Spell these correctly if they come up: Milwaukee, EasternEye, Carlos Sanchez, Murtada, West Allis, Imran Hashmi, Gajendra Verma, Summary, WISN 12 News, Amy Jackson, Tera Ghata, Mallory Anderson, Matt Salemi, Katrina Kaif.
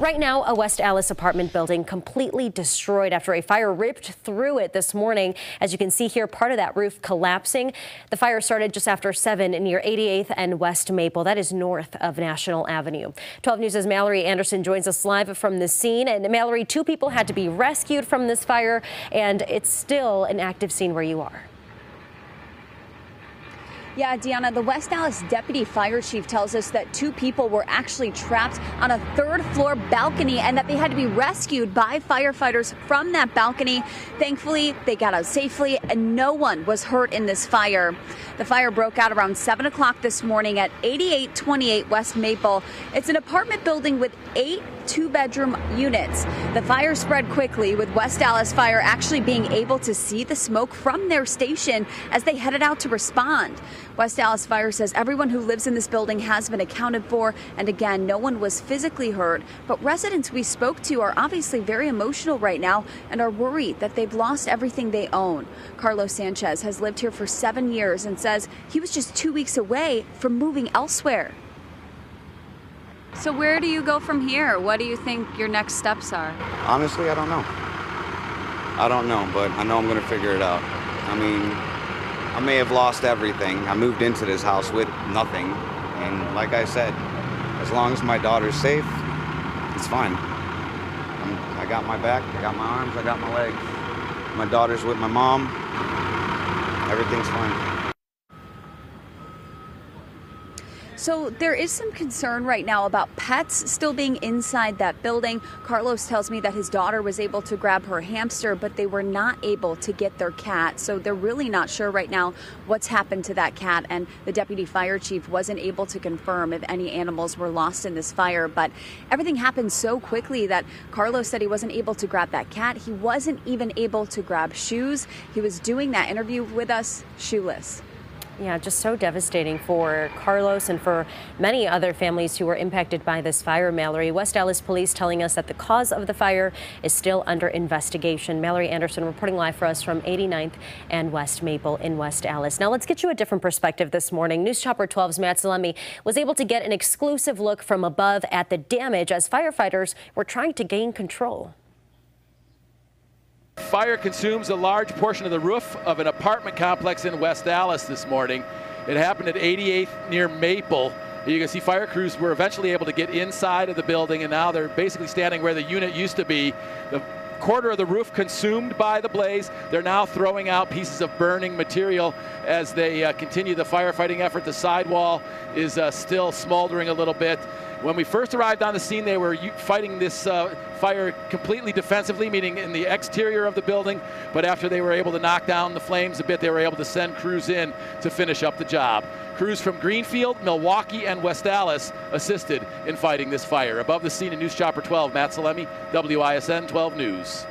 Right now, a West Allis apartment building completely destroyed after a fire ripped through it this morning. As you can see here, part of that roof collapsing. The fire started just after 7 near 88th and West Maple. That is north of National Avenue. 12 News' Mallory Anderson joins us live from the scene. And Mallory, 2 people had to be rescued from this fire, and it's still an active scene where you are. Yeah, Deanna, the West Allis deputy fire chief tells us that 2 people were actually trapped on a 3rd floor balcony and that they had to be rescued by firefighters from that balcony. Thankfully, they got out safely and no one was hurt in this fire. The fire broke out around 7 o'clock this morning at 8828 West Maple. It's an apartment building with 8 2-bedroom units. The fire spread quickly, with West Allis Fire actually being able to see the smoke from their station as they headed out to respond. West Allis Fire says everyone who lives in this building has been accounted for, and again, no one was physically hurt. But residents we spoke to are obviously very emotional right now and are worried that they've lost everything they own. Carlos Sanchez has lived here for 7 years and says he was just 2 weeks away from moving elsewhere. So where do you go from here? What do you think your next steps are? Honestly, I don't know. I don't know, but I know I'm going to figure it out. I mean, I may have lost everything. I moved into this house with nothing. And like I said, as long as my daughter's safe, it's fine. I got my back, I got my arms, I got my legs. My daughter's with my mom. Everything's fine. So there is some concern right now about pets still being inside that building. Carlos tells me that his daughter was able to grab her hamster, but they were not able to get their cat. So they're really not sure right now what's happened to that cat. And the deputy fire chief wasn't able to confirm if any animals were lost in this fire. But everything happened so quickly that Carlos said he wasn't able to grab that cat. He wasn't even able to grab shoes. He was doing that interview with us shoeless. Yeah, just so devastating for Carlos and for many other families who were impacted by this fire, Mallory. West Allis Police telling us that the cause of the fire is still under investigation. Mallory Anderson reporting live for us from 89th and West Maple in West Allis. Now let's get you a different perspective this morning. News Chopper 12's Matt Salemi was able to get an exclusive look from above at the damage as firefighters were trying to gain control. Fire consumes a large portion of the roof of an apartment complex in West Allis this morning. It happened at 88th near Maple. You can see fire crews were eventually able to get inside of the building, and now they're basically standing where the unit used to be. The quarter of the roof consumed by the blaze. They're now throwing out pieces of burning material as they continue the firefighting effort. The sidewall is still smoldering a little bit. When we first arrived on the scene, they were fighting this fire completely defensively, meaning in the exterior of the building. But after they were able to knock down the flames a bit, they were able to send crews in to finish up the job. Crews from Greenfield, Milwaukee, and West Allis assisted in fighting this fire. Above the scene in News Chopper 12, Matt Salemi, WISN 12 News.